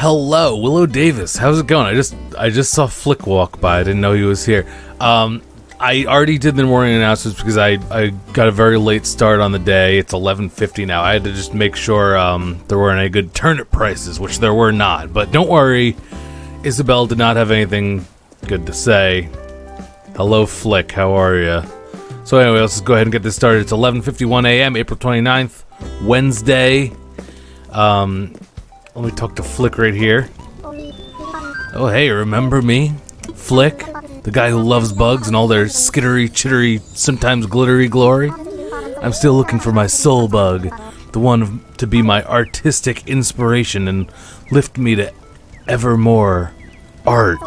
Hello, Willow Davis. How's it going? I just saw Flick walk by. I didn't know he was here. I already did the morning announcements because I got a very late start on the day. It's 11:50 now. I had to just make sure there weren't any good turnip prices, which there were not. But don't worry, Isabelle did not have anything good to say. Hello, Flick. How are you? So anyway, let's just go ahead and get this started. It's 11:51 a.m., April 29th, Wednesday. Let me talk to Flick right here. Oh, hey, remember me? Flick, the guy who loves bugs and all their skittery, chittery, sometimes glittery glory. I'm still looking for my soul bug, the one to be my artistic inspiration and lift me to ever more art.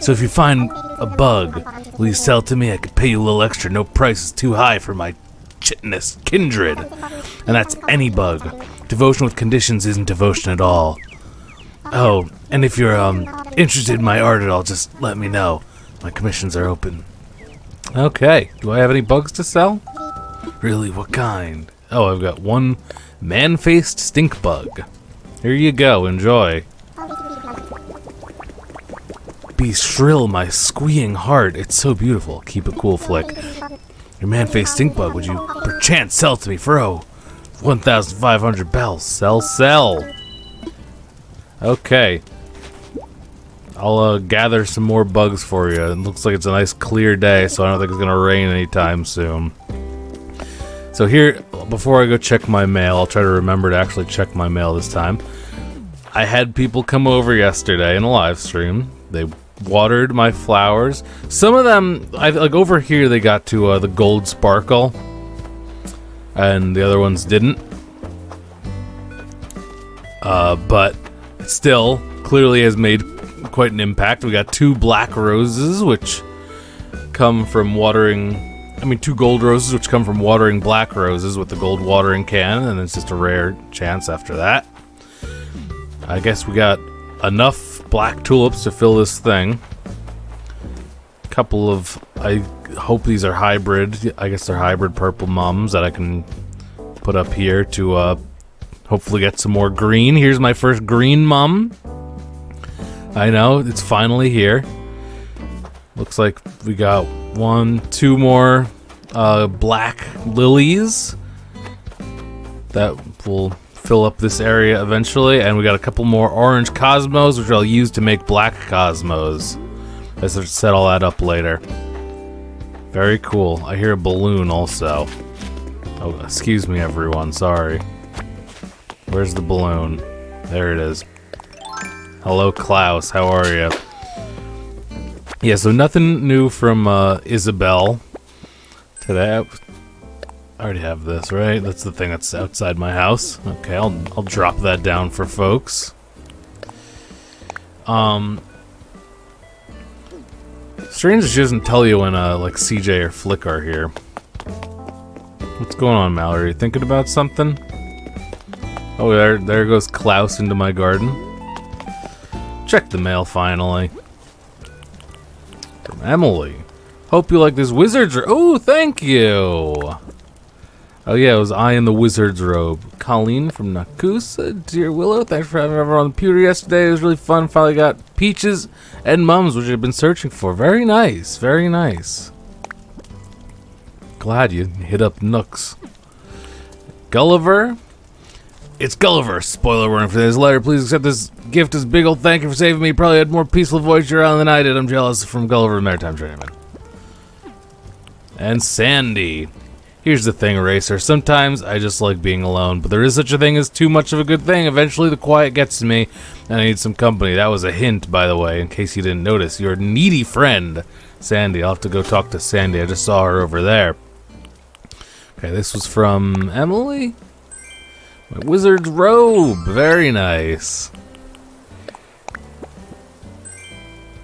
So if you find a bug, will you sell it to me? I could pay you a little extra. No price is too high for my chitness kindred. And that's any bug. Devotion with conditions isn't devotion at all. Oh, and if you're interested in my art at all, just let me know. My commissions are open. Okay, do I have any bugs to sell? Really, what kind? Oh, I've got one man-faced stink bug. Here you go, enjoy. Be shrill, my squeeing heart. It's so beautiful. Keep it cool, Flick. Your man-faced stink bug, would you perchance sell to me for, oh, 1,500 bells. Sell, sell. Okay. I'll gather some more bugs for you. It looks like it's a nice clear day, so I don't think it's going to rain anytime soon. So here, before I go check my mail, I'll try to remember to actually check my mail this time. I had people come over yesterday in a live stream. They watered my flowers. Some of them, like over here, they got to the gold sparkle. And the other ones didn't. But still, clearly has made quite an impact. We got two black roses, which come from watering... I mean, two gold roses, which come from watering black roses with the gold watering can, and it's just a rare chance after that. I guess we got enough black tulips to fill this thing. Couple of... I hope these are hybrid. I guess they're hybrid purple mums that I can put up here to hopefully get some more green. Here's my first green mum. I know, it's finally here. Looks like we got two more black lilies that will fill up this area eventually. And we got a couple more orange cosmos, which I'll use to make black cosmos. I guess I'll set all that up later. Very cool. I hear a balloon also. Oh, excuse me, everyone. Sorry. Where's the balloon? There it is. Hello, Klaus. How are you? Yeah, so nothing new from Isabelle today. I already have this, right? That's the thing that's outside my house. Okay, I'll drop that down for folks. Strange that she doesn't tell you when, like, CJ or Flick are here. What's going on, Mallory? Thinking about something? Oh, there goes Klaus into my garden. Check the mail, finally. From Emily. Hope you like this wizard's robe. Oh, thank you! Oh, yeah, it was I in the wizard's robe. Colleen from Nakusa. Dear Willow, thanks for having everyone on the pewter yesterday. It was really fun. Finally got peaches and mums, which I've been searching for. Very nice. Very nice. Glad you hit up Nooks. Gulliver. It's Gulliver. Spoiler warning for this letter. Please accept this gift as a big old thank you for saving me. Probably had more peaceful voyage around than I did. I'm jealous. From Gulliver, Maritime Journeyman. And Sandy. Here's the thing, Eraser. Sometimes I just like being alone, but there is such a thing as too much of a good thing. Eventually the quiet gets to me, and I need some company. That was a hint, by the way, in case you didn't notice. Your needy friend, Sandy. I'll have to go talk to Sandy. I just saw her over there. Okay, this was from Emily. My wizard's robe. Very nice.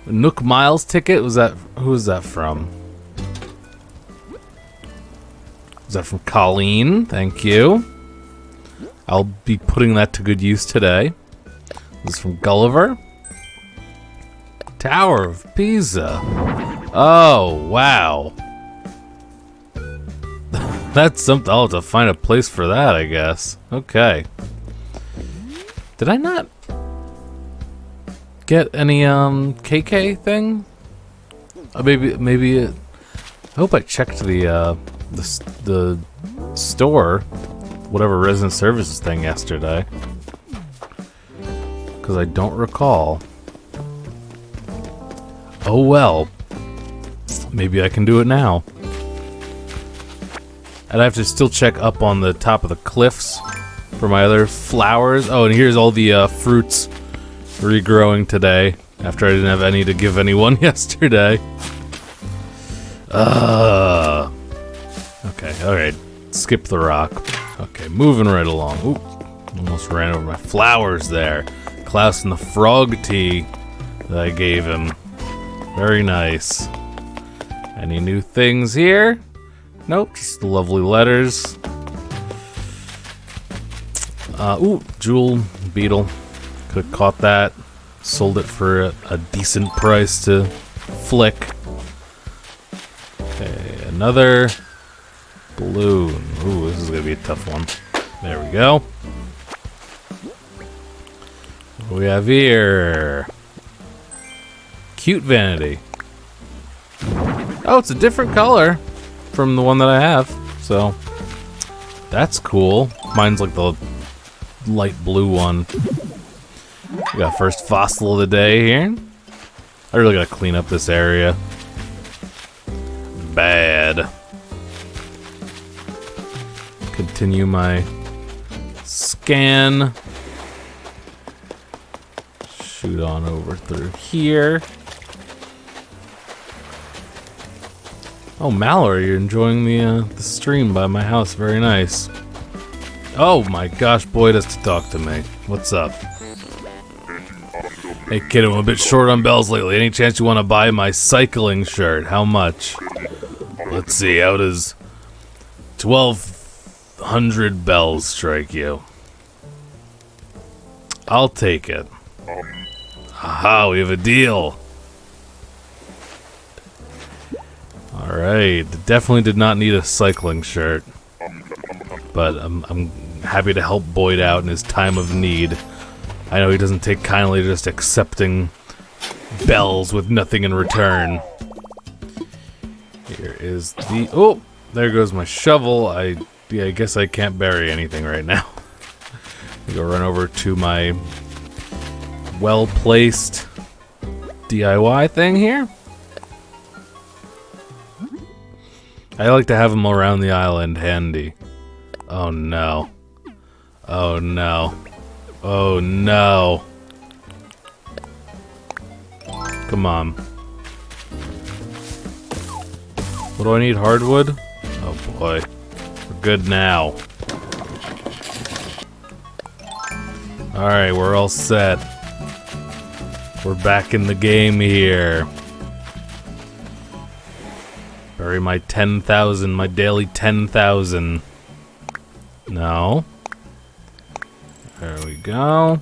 Nook Miles ticket? Was that... Who was that from? Is that from Colleen? Thank you. I'll be putting that to good use today. This is from Gulliver. Tower of Pisa. Oh, wow. That's something. I'll have to find a place for that, I guess. Okay. Did I not... get any KK thing? Maybe it, I hope I checked the store, whatever resident services thing yesterday, because I don't recall. Oh well, maybe I can do it now. And I have to still check up on the top of the cliffs for my other flowers. Oh, and here's all the fruits regrowing today after I didn't have any to give anyone yesterday. Okay, alright. Skip the rock. Okay, moving right along. Ooh, almost ran over my flowers there. Klaus and the frog tea that I gave him. Very nice. Any new things here? Nope, just the lovely letters. Ooh, jewel beetle. Could have caught that. Sold it for a decent price to Flick. Okay, another balloon. Ooh, this is gonna be a tough one. There we go. What do we have here? Cute vanity. Oh, it's a different color from the one that I have, so that's cool. Mine's like the light blue one. We got first fossil of the day here. I really gotta clean up this area. Bad. Continue my scan. Shoot on over through here. Oh, Mallory, you're enjoying the stream by my house. Very nice. Oh my gosh, boy, does to talk to me. What's up? Hey, kiddo, I'm a bit short on bells lately. Any chance you want to buy my cycling shirt? How much? Let's see, how does 1,200 bells strike you? I'll take it. Aha, we have a deal. Alright, definitely did not need a cycling shirt. But I'm happy to help Boyd out in his time of need. I know he doesn't take kindly to just accepting bells with nothing in return. Here is the... Oh! There goes my shovel. I guess I can't bury anything right now. I'll go run over to my well-placed DIY thing here. I like to have them around the island handy. Oh no. Oh no. Oh no. Come on. What do I need? Hardwood? Oh boy. We're good now. Alright, we're all set. We're back in the game here. Bury my 10,000, my daily 10,000. No. There we go.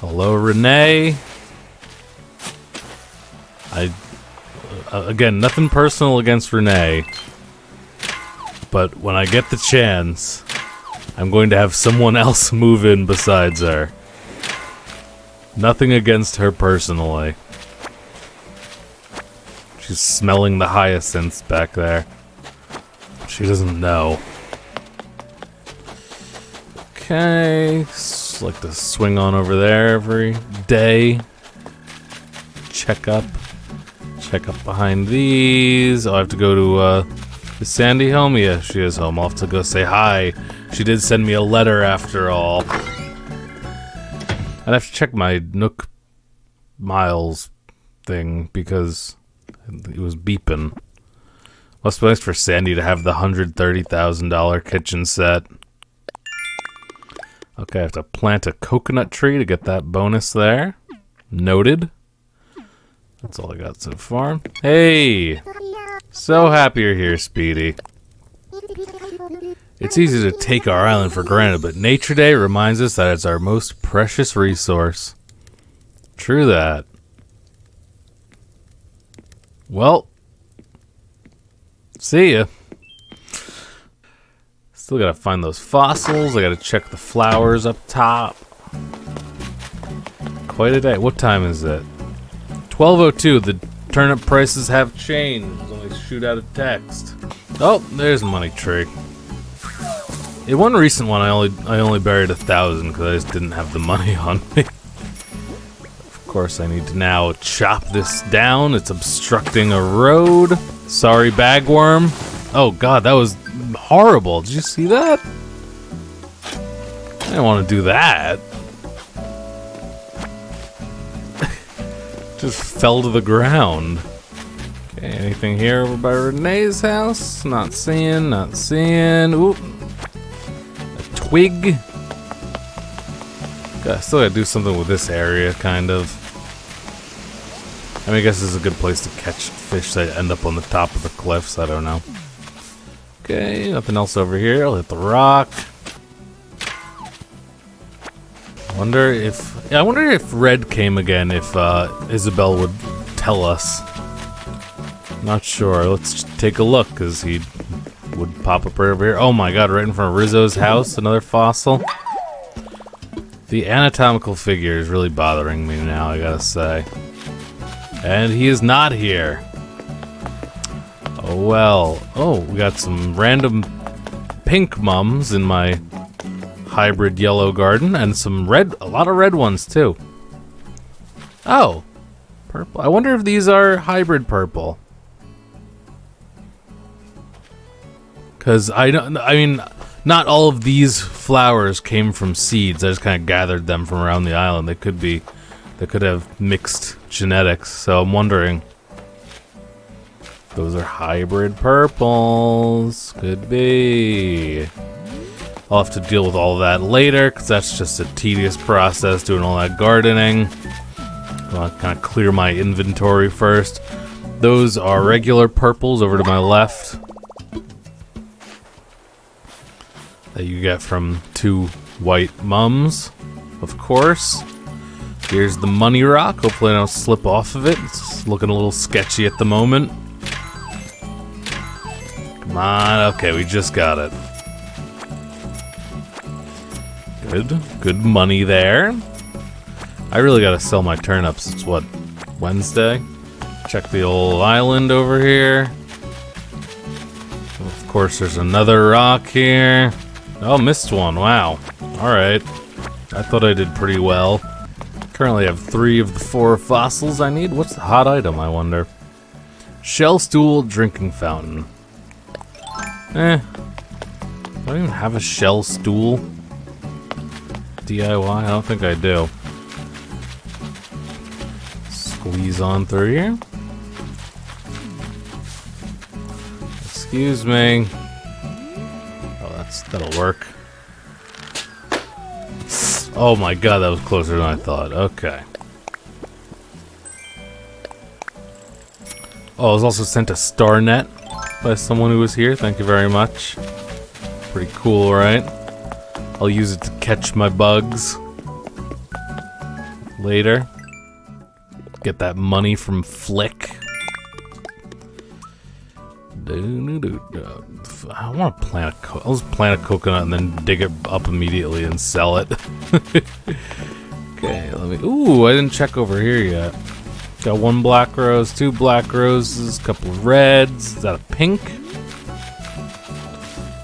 Hello, Renee. Again, nothing personal against Renee, but when I get the chance, I'm going to have someone else move in besides her. Nothing against her personally. She's smelling the hyacinths back there. She doesn't know. Okay, just like to swing on over there every day. Check up behind these. Oh, I have to go to, is Sandy home? Yeah, she is home. I'll have to go say hi. She did send me a letter after all. I'd have to check my Nook Miles thing because it was beeping. Must be nice for Sandy to have the $130,000 kitchen set. Okay, I have to plant a coconut tree to get that bonus there. Noted. That's all I got so far. Hey! So happy you're here, Speedy. It's easy to take our island for granted, but Nature Day reminds us that it's our most precious resource. True that. Well, see ya. Still gotta find those fossils. I gotta check the flowers up top. Quite a day. What time is it? 12:02. The turnip prices have changed. Let me shoot out a text. Oh, there's the money tree. In one recent one, I only buried 1,000 because I just didn't have the money on me. Of course, I need to now chop this down. It's obstructing a road. Sorry, bagworm. Oh God, that was horrible. Did you see that? I didn't want to do that. Just fell to the ground. Okay, anything here over by Renee's house? Not seeing, not seeing. Oop. A twig. God, I still gotta do something with this area, kind of. I mean, I guess this is a good place to catch fish that end up on the top of the cliffs. I don't know. Okay, nothing else over here. I'll hit the rock. I wonder if Red came again, if Isabelle would tell us. Not sure. Let's take a look, because he would pop up right over here. Oh my God, right in front of Rizzo's house, another fossil. The anatomical figure is really bothering me now, I gotta say. And he is not here. Oh well. Oh, we got some random pink mums in my hybrid yellow garden, and some red, a lot of red ones too. Oh, purple. I wonder if these are hybrid purple. Cause I mean, not all of these flowers came from seeds. I just kind of gathered them from around the island. They could have mixed genetics. So I'm wondering. Those are hybrid purples. Could be. I'll have to deal with all that later, because that's just a tedious process, doing all that gardening. I'll kind of clear my inventory first. Those are regular purples over to my left. That you get from two white mums, of course. Here's the money rock. Hopefully I don't slip off of it. It's looking a little sketchy at the moment. Come on, okay, we just got it. Good money there. I really gotta sell my turnips. It's what, Wednesday? Check the old island over here. Of course, there's another rock here. Oh, missed one. Wow. Alright. I thought I did pretty well. Currently have 3 of the 4 fossils I need. What's the hot item, I wonder? Shell stool drinking fountain. Eh. Do I even have a shell stool? DIY? I don't think I do. Squeeze on through here. Excuse me. Oh, that'll work. Oh my God, that was closer than I thought. Okay. Oh, I was also sent a star net by someone who was here. Thank you very much. Pretty cool, right? I'll use it to catch my bugs later. Get that money from Flick. I want to plant a coconut and then dig it up immediately and sell it. Okay, let me. Ooh, I didn't check over here yet. Got 1 black rose, 2 black roses, a couple of reds. Is that a pink?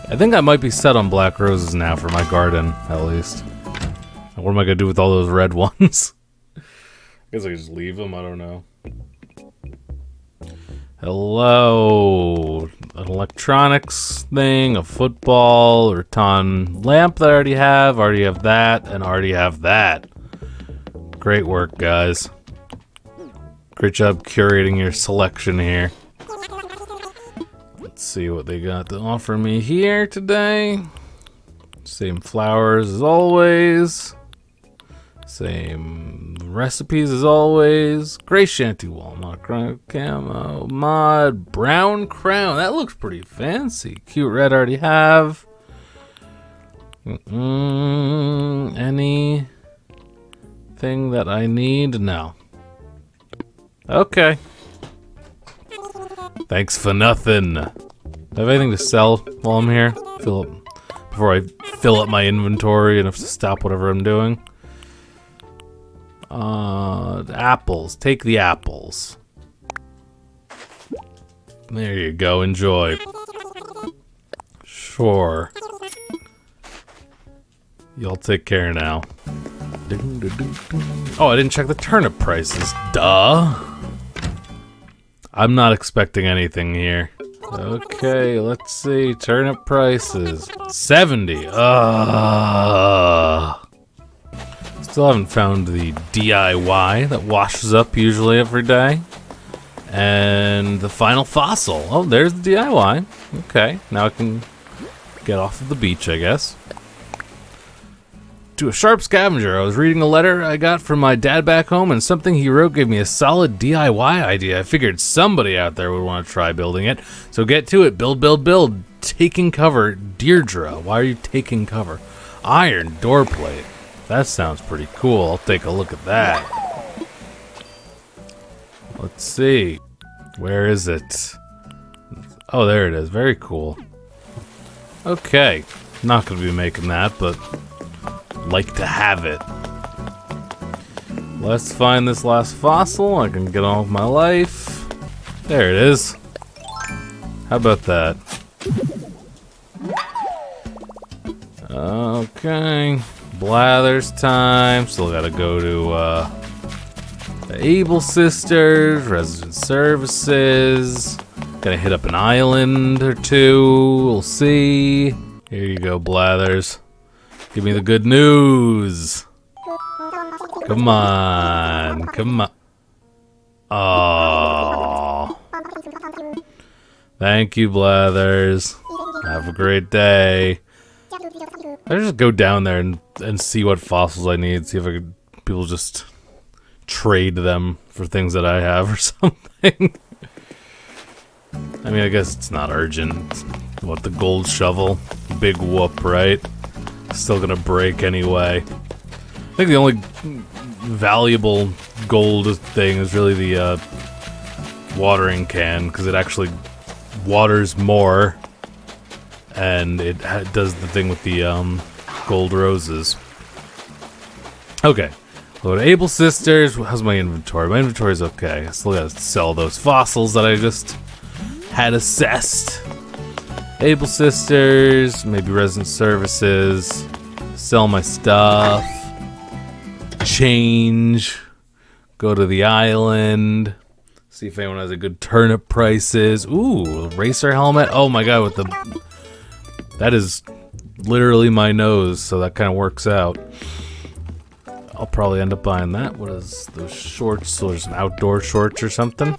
I think I might be set on black roses now for my garden, at least. What am I gonna do with all those red ones? I guess I could just leave them, I don't know. Hello! An electronics thing, a football, a rattan lamp that I already have that, and already have that. Great work, guys. Great job curating your selection here. See what they got to offer me here today. Same flowers as always. Same recipes as always. Gray shanty walnut camo mod brown crown. That looks pretty fancy. Cute red already have. Any thing that I need? No. Okay. Thanks for nothing. I have anything to sell while I'm here? Before I fill up my inventory and have to stop whatever I'm doing. The apples. Take the apples. There you go. Enjoy. Sure. Y'all take care now. Oh, I didn't check the turnip prices. Duh. I'm not expecting anything here. Okay, let's see. Turnip prices. 70. Still haven't found the DIY that washes up usually every day. And the final fossil. Oh, there's the DIY. Okay, now I can get off of the beach, I guess. To a sharp scavenger, I was reading a letter I got from my dad back home, and something he wrote gave me a solid DIY idea. I figured somebody out there would want to try building it. So get to it. Build, build, build. Taking cover. Deirdre. Why are you taking cover? Iron door plate. That sounds pretty cool. I'll take a look at that. Let's see. Where is it? Oh, there it is. Very cool. Okay. Not going to be making that, but... like to have it. Let's find this last fossil. I can get on with my life. There it is. How about that? Okay. Blathers time. Still gotta go to the Able Sisters, Resident Services. Gotta hit up an island or two. We'll see. Here you go, Blathers. Give me the good news. Come on. Come on. Aww. Thank you, Blathers. Have a great day. I just go down there and see what fossils I need. See if I could... people just trade them for things that I have or something. I mean, I guess it's not urgent. What, the gold shovel? Big whoop, right? Still gonna break anyway. I think the only valuable gold thing is really the watering can, because it actually waters more, and it does the thing with the gold roses. Okay, go to Able Sisters. How's my inventory? My inventory's okay. I still gotta sell those fossils that I just had assessed. Able Sisters, maybe Resident Services, sell my stuff, change, go to the island, see if anyone has a good turnip prices. Ooh, racer helmet. Oh my god, with the... that is literally my nose, so that kind of works out. I'll probably end up buying that. What is those shorts? Or some outdoor shorts or something?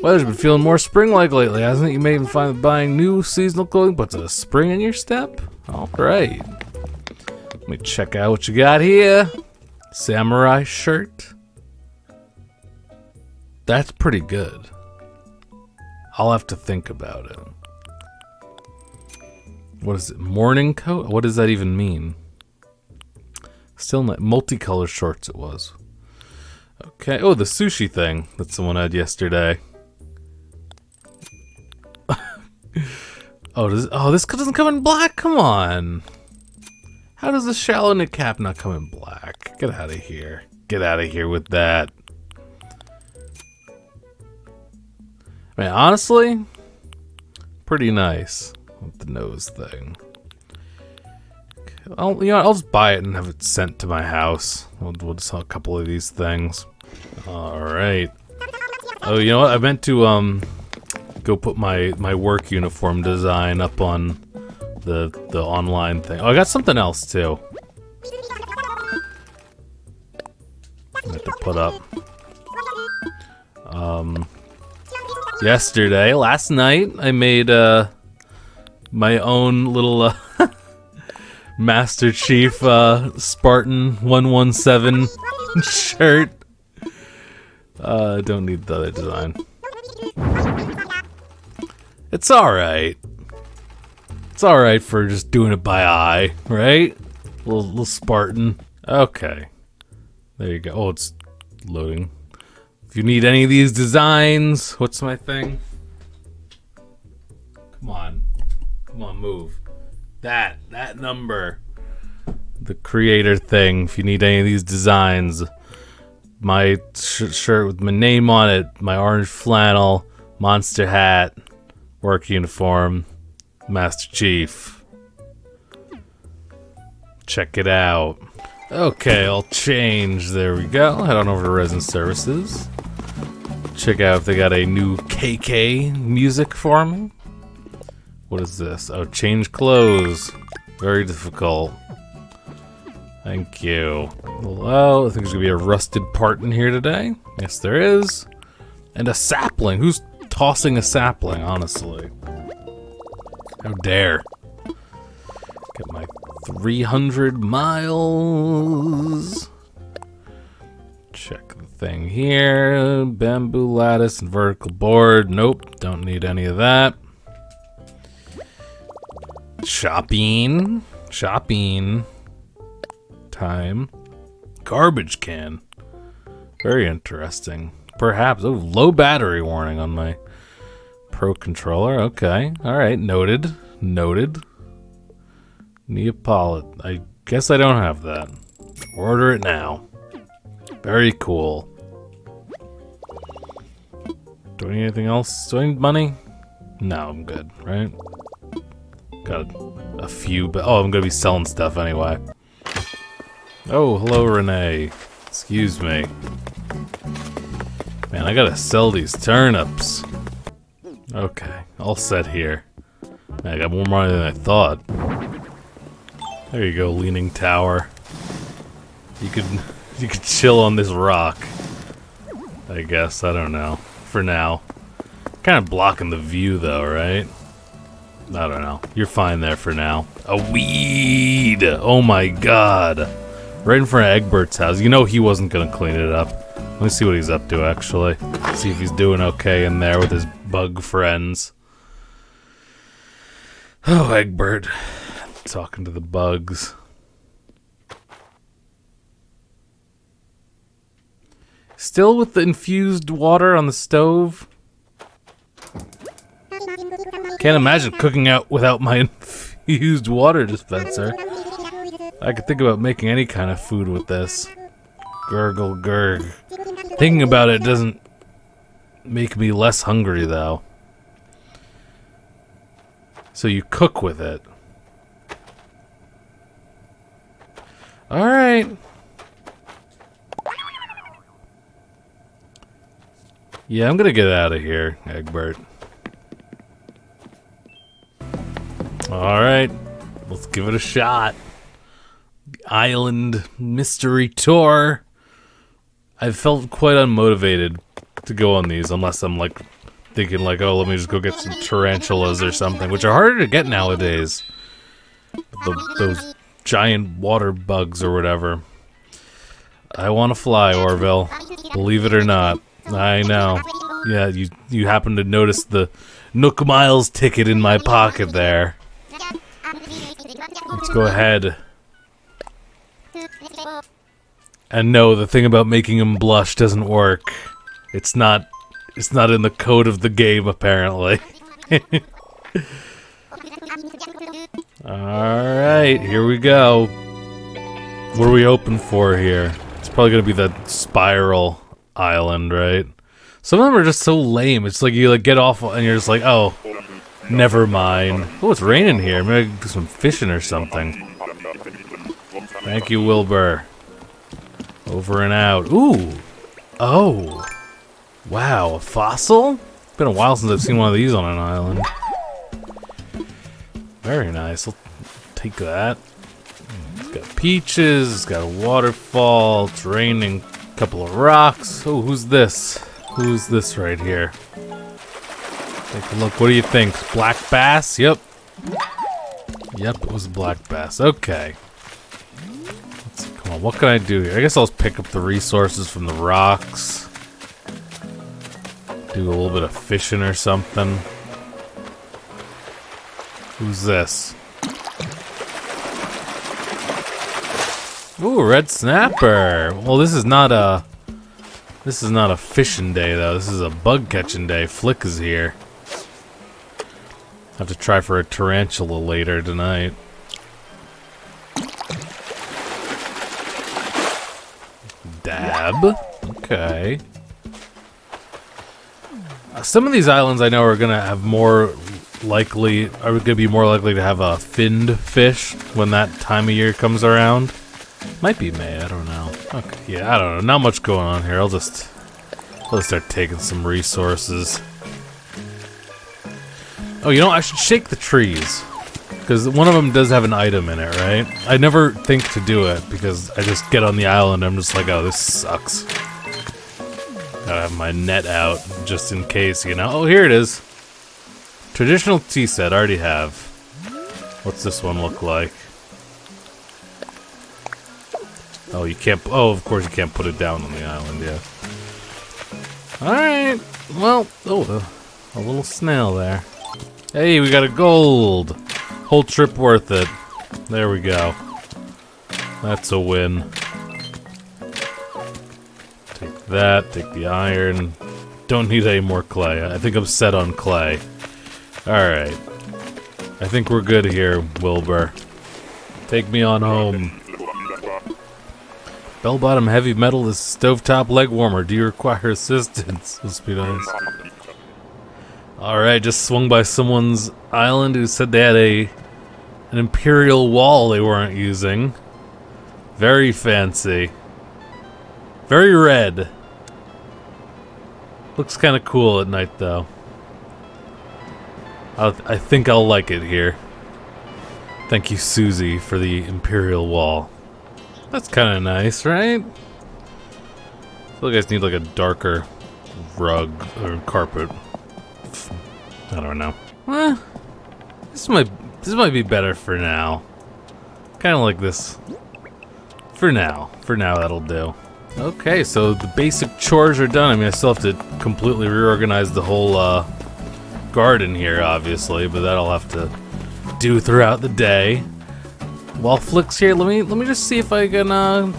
Weather's been feeling more spring-like lately, hasn't it? You may even find buying new seasonal clothing puts a spring in your step. Alright. Let me check out what you got here. Samurai shirt. That's pretty good. I'll have to think about it. What is it? Morning coat? What does that even mean? Still not. Multicolored shorts it was. Okay. Oh, the sushi thing that someone had yesterday. Oh, this doesn't come in black? Come on. How does the shallow knit cap not come in black? Get out of here. Get out of here with that. I mean, honestly, pretty nice with the nose thing. I'll, you know, I'll just buy it and have it sent to my house. We'll just sell a couple of these things. Alright. Oh, you know what? I meant to go put my work uniform design up on the online thing. Oh, I got something else too. I have to put up. Yesterday, last night, I made my own little Master Chief Spartan 117 shirt. Don't need the other design. It's alright. It's alright for just doing it by eye, right? Little Spartan. Okay. There you go. Oh, it's loading. If you need any of these designs, what's my thing? Come on. Come on, move. That number. The creator thing. If you need any of these designs, my shirt with my name on it, my orange flannel, monster hat, work uniform, Master Chief. Check it out. Okay, I'll change. There we go. Head on over to Resin Services. Check out if they got a new KK music for me. What is this? Oh, change clothes. Very difficult. Thank you. Hello. I think there's gonna be a rusted part in here today. Yes, there is. And a sapling. Who's tossing a sapling, honestly? How dare. Get my 300 miles. Check the thing here. Bamboo lattice and vertical board. Nope, don't need any of that. Shopping. Shopping. Time. Garbage can. Very interesting. Perhaps. Oh, low battery warning on my Pro controller. Okay. Alright. Noted. Noted. Neapolitan. I guess I don't have that. Order it now. Very cool. Do I need anything else? Do I need money? No, I'm good, right? Got a few, but oh, I'm gonna be selling stuff anyway. Oh, hello, Renee. Excuse me. Man, I gotta sell these turnips. Okay, all set here. Man, I got more money than I thought. There you go, leaning tower. You could chill on this rock, I guess. I don't know. For now, kind of blocking the view, though, right? I don't know. You're fine there for now. A weed! Oh my god. Right in front of Egbert's house. You know he wasn't gonna clean it up. Let me see what he's up to, actually. See if he's doing okay in there with his bug friends. Oh, Egbert. Talking to the bugs. Still with the infused water on the stove? Can't imagine cooking out without my infused water dispenser. I could think about making any kind of food with this. Gurgle gurg. Thinking about it doesn't make me less hungry, though. So you cook with it. Alright. Yeah, I'm gonna get out of here, Egbert. Alright, let's give it a shot. The Island Mystery Tour. I felt quite unmotivated to go on these, unless I'm like thinking like, oh, let me just go get some tarantulas or something, which are harder to get nowadays. Those giant water bugs or whatever. I want to fly, Orville. Believe it or not. I know. Yeah, you happen to notice the Nook Miles ticket in my pocket there. Let's go ahead. And no, the thing about making him blush doesn't work. It's not in the code of the game, apparently. Alright, here we go. What are we hoping for here? It's probably gonna be that spiral island, right? Some of them are just so lame. It's like you like get off and you're just like, oh, never mind. Oh, it's raining here. Maybe I can do some fishing or something. Thank you, Wilbur. Over and out. Ooh! Oh! Wow, a fossil? It's been a while since I've seen one of these on an island. Very nice. I'll take that. It's got peaches, it's got a waterfall, it's raining, a couple of rocks. Oh, who's this? Who's this right here? Take a look. What do you think? Black bass? Yep. Yep, it was black bass. Okay. Let's, come on, what can I do here? I guess I'll just pick up the resources from the rocks. Do a little bit of fishing or something. Who's this? Ooh, red snapper. Well, this is not a fishing day though. This is a bug catching day. Flick is here. Have to try for a tarantula later tonight. Dab. Okay. Some of these islands I know are gonna have are gonna be more likely to have a finned fish when that time of year comes around. Might be May, I don't know. Okay, yeah, I don't know. Not much going on here. I'll just start taking some resources. Oh, you know, I should shake the trees, because one of them does have an item in it, right? I never think to do it because I just get on the island and I'm just like, oh, this sucks. Gotta have my net out just in case, you know. Oh, here it is. Traditional tea set, I already have. What's this one look like? Oh, you can't. Oh, of course you can't put it down on the island. Yeah. All right. Well, oh, a little snail there. Hey, we got a gold. Whole trip worth it. There we go. That's a win. Take that. Take the iron. Don't need any more clay. I think I'm set on clay. All right. I think we're good here, Wilbur. Take me on home. Bell-bottom heavy metal, this stovetop leg warmer. Do you require assistance? Must be nice. Alright, just swung by someone's island who said they had an imperial wall they weren't using. Very fancy. Very red. Looks kind of cool at night, though. I think I'll like it here. Thank you, Susie, for the imperial wall. That's kind of nice, right? I feel like I just need like a darker rug or carpet. I don't know. Well, this might be better for now. Kind of like this. For now. For now, that'll do. Okay, so the basic chores are done. I mean, I still have to completely reorganize the whole garden here, obviously, but that'll have to do throughout the day. While Flick's here, let me just see if I can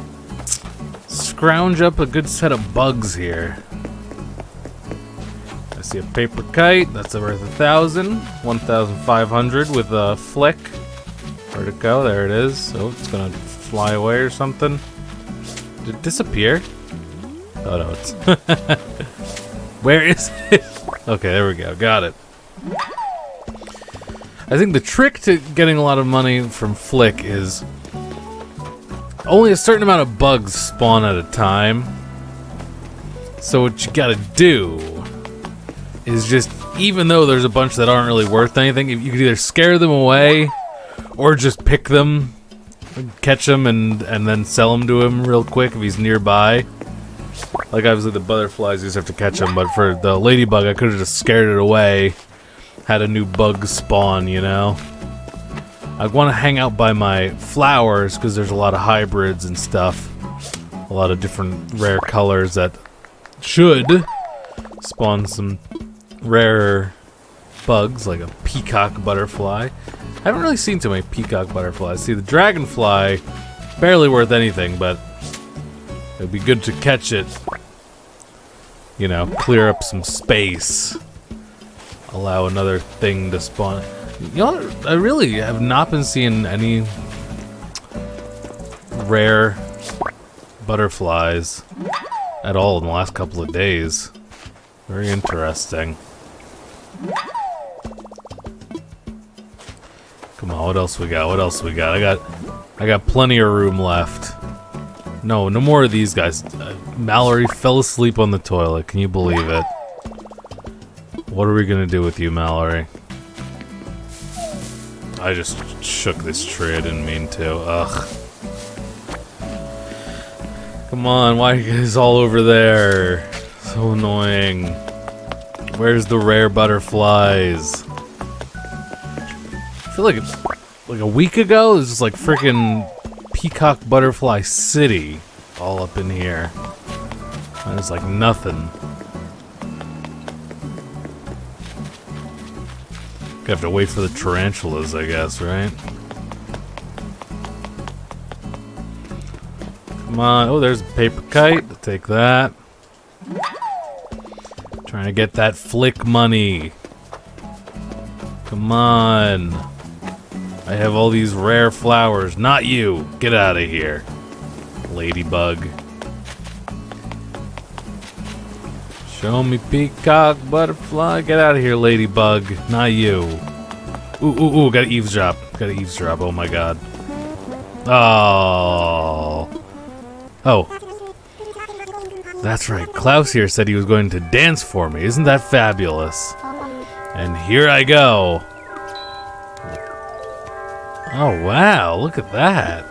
scrounge up a good set of bugs here. I see a paper kite. That's worth 1,000, 1,500 with a Flick. Where'd it go? There it is. Oh, it's gonna fly away or something. Did it disappear? Oh no, it's where is it? Okay, there we go. Got it. I think the trick to getting a lot of money from Flick is only a certain amount of bugs spawn at a time. So what you gotta do is just, even though there's a bunch that aren't really worth anything, you could either scare them away or just pick them, catch them, and then sell them to him real quick if he's nearby. Like obviously the butterflies, you just have to catch them, but for the ladybug, I could have just scared it away. Had a new bug spawn, you know? I want to hang out by my flowers because there's a lot of hybrids and stuff. A lot of different rare colors that should spawn some rarer bugs, like a peacock butterfly. I haven't really seen too many peacock butterflies. See, the dragonfly, barely worth anything, but it'd be good to catch it. You know, clear up some space. Allow another thing to spawn. You know, I really have not been seeing any rare butterflies at all in the last couple of days. Very interesting. Come on, what else we got? What else we got? I got plenty of room left. No, no more of these guys. Mallory fell asleep on the toilet. Can you believe it? What are we gonna do with you, Mallory? I just shook this tree, I didn't mean to. Ugh. Come on, why are you guys all over there? So annoying. Where's the rare butterflies? I feel like it's like a week ago, it was just like freaking Peacock Butterfly City all up in here. And it's like nothing. I have to wait for the tarantulas, I guess, right? Come on. Oh, there's a paper kite. I'll take that. Trying to get that Flick money. Come on. I have all these rare flowers. Not you. Get out of here, ladybug. Show me peacock, butterfly. Get out of here, ladybug. Not you. Ooh, ooh, ooh. Gotta eavesdrop. Gotta eavesdrop. Oh my god. Oh. Oh. That's right. Klaus here said he was going to dance for me. Isn't that fabulous? And here I go. Oh, wow. Look at that.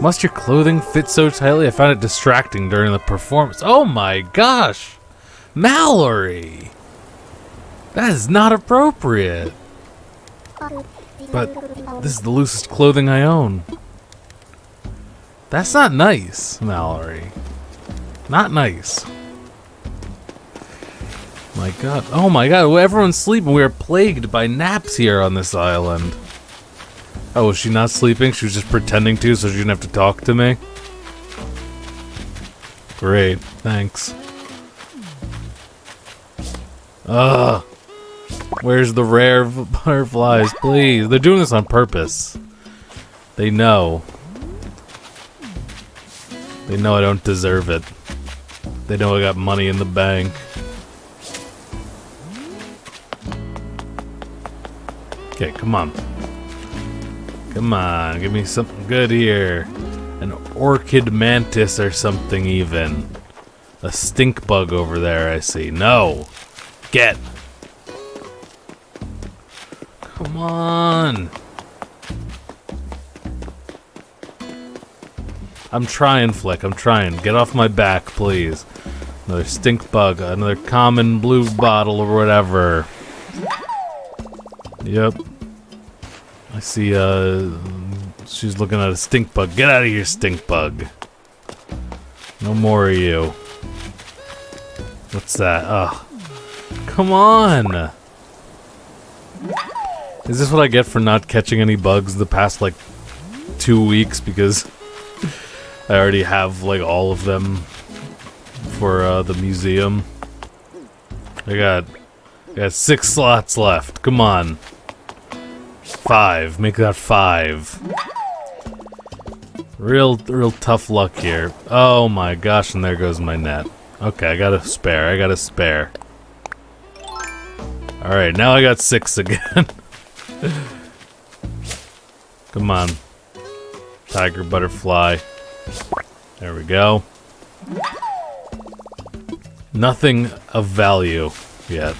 Must your clothing fit so tightly? I found it distracting during the performance. Oh my gosh! Mallory! That is not appropriate. But this is the loosest clothing I own. That's not nice, Mallory. Not nice. My god. Oh my god, everyone's sleeping. We are plagued by naps here on this island. Oh, was she not sleeping? She was just pretending to, so she didn't have to talk to me? Great, thanks. Ugh. Where's the rare butterflies, please? They're doing this on purpose. They know. They know I don't deserve it. They know I got money in the bank. Okay, come on. Come on, give me something good here. An orchid mantis or something even. A stink bug over there, I see. No! Get! Come on! I'm trying, Flick, I'm trying. Get off my back, please. Another stink bug, another common blue bottle or whatever. Yep. I see, she's looking at a stink bug. Get out of here, stink bug. No more of you. What's that? Ugh. Come on! Is this what I get for not catching any bugs the past, like, 2 weeks? Because I already have, like, all of them for, the museum. I got 6 slots left. Come on. 5. Make that 5. Real tough luck here. Oh my gosh, and there goes my net. Okay, I got a spare. I got a spare. Alright, now I got 6 again. Come on. Tiger butterfly. There we go. Nothing of value yet.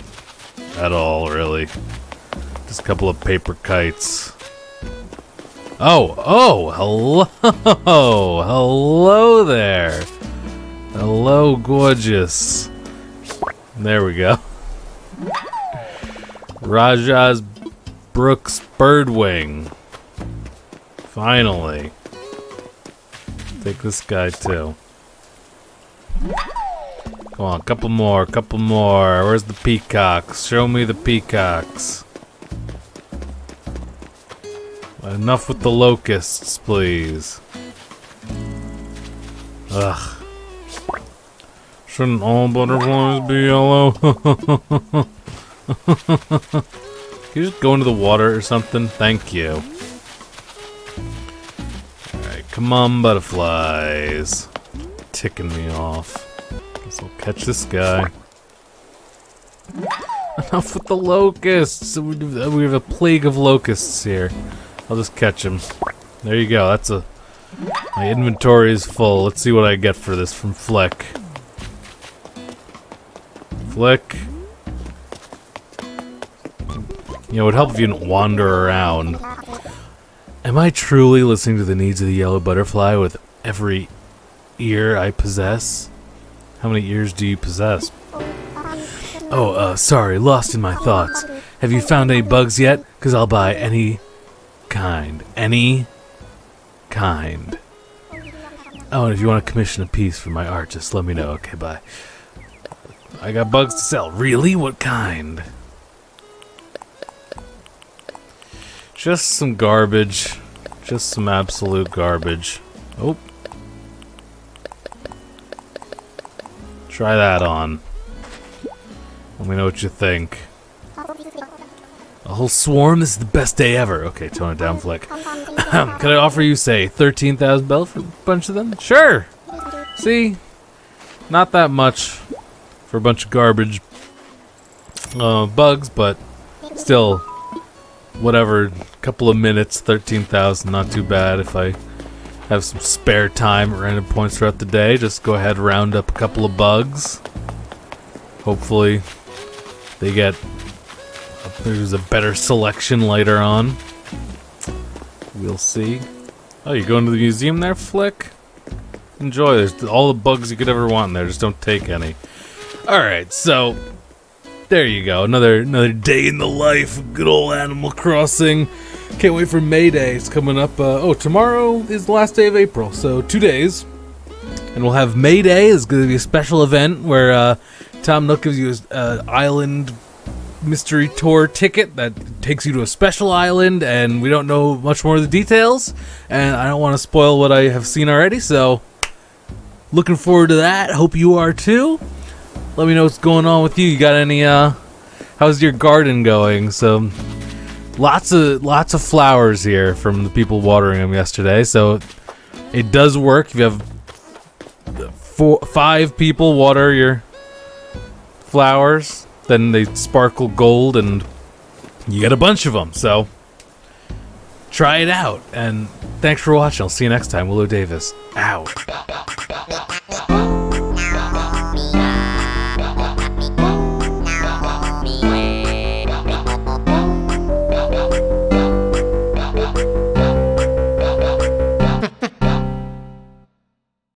At all, really. Just a couple of paper kites. Oh, oh, hello, hello there. Hello, gorgeous. There we go. Rajah's Brooks Birdwing. Finally. Take this guy too. Come on, couple more, couple more. Where's the peacocks? Show me the peacocks. Enough with the locusts, please. Ugh. Shouldn't all butterflies be yellow? Can you just go into the water or something? Thank you. Alright, come on, butterflies. Ticking me off. Guess I'll catch this guy. Enough with the locusts! We have a plague of locusts here. I'll just catch him. There you go. That's a. My inventory is full. Let's see what I get for this from Flick. Flick. You know, it would help if you didn't wander around. Am I truly listening to the needs of the yellow butterfly with every ear I possess? How many ears do you possess? Oh, sorry. Lost in my thoughts. Have you found any bugs yet? Because I'll buy any kind. Any kind. Oh, and if you want to commission a piece for my art, just let me know. Okay, bye. I got bugs to sell. Really? What kind? Just some garbage. Just some absolute garbage. Oh. Try that on. Let me know what you think. A whole swarm? This is the best day ever. Okay, tone it down, Flick. Could I offer you, say, 13,000 bells for a bunch of them? Sure! See? Not that much. for a bunch of garbage bugs, but still, whatever, couple of minutes, 13,000, not too bad. If I have some spare time at random points throughout the day, just go ahead and round up a couple of bugs. Hopefully they get, there's a better selection later on. We'll see. Oh, you going to the museum there, Flick? Enjoy. There's all the bugs you could ever want in there. Just don't take any. Alright, so there you go. Another day in the life of good old Animal Crossing. Can't wait for May Day. It's coming up. Oh, tomorrow is the last day of April, so 2 days. And we'll have May Day. It's going to be a special event where Tom Nook gives you his island mystery tour ticket that takes you to a special island, and we don't know much more of the details, and I don't want to spoil what I have seen already, so looking forward to that. Hope you are too. Let me know what's going on with you. You got any how's your garden going? So lots of flowers here from the people watering them yesterday, so it does work. If you have 4-5 people water your flowers, then they sparkle gold and you get a bunch of them. So try it out, and thanks for watching. I'll see you next time. Willow Davis out.